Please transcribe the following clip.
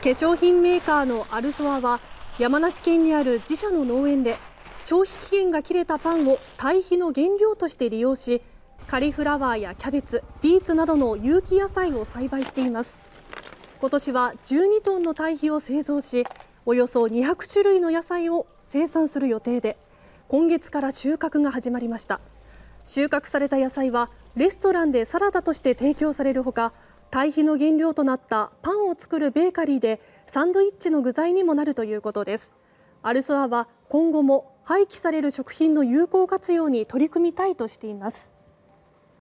粧品メーカーのアルゾアは山梨県にある自社の農園で消費期限が切れたパンを堆肥の原料として利用し、カリフラワーやキャベツ、ビーツなどの有機野菜を栽培しています。今年は12トンの堆肥を製造し、およそ200種類の野菜を生産する予定で、今月から収穫が始まりました。収穫された野菜はレストランでサラダとして提供されるほか、堆肥の原料となったパンを作るベーカリーでサンドイッチの具材にもなるということです。アルソアは今後も廃棄される食品の有効活用に取り組みたいとしています。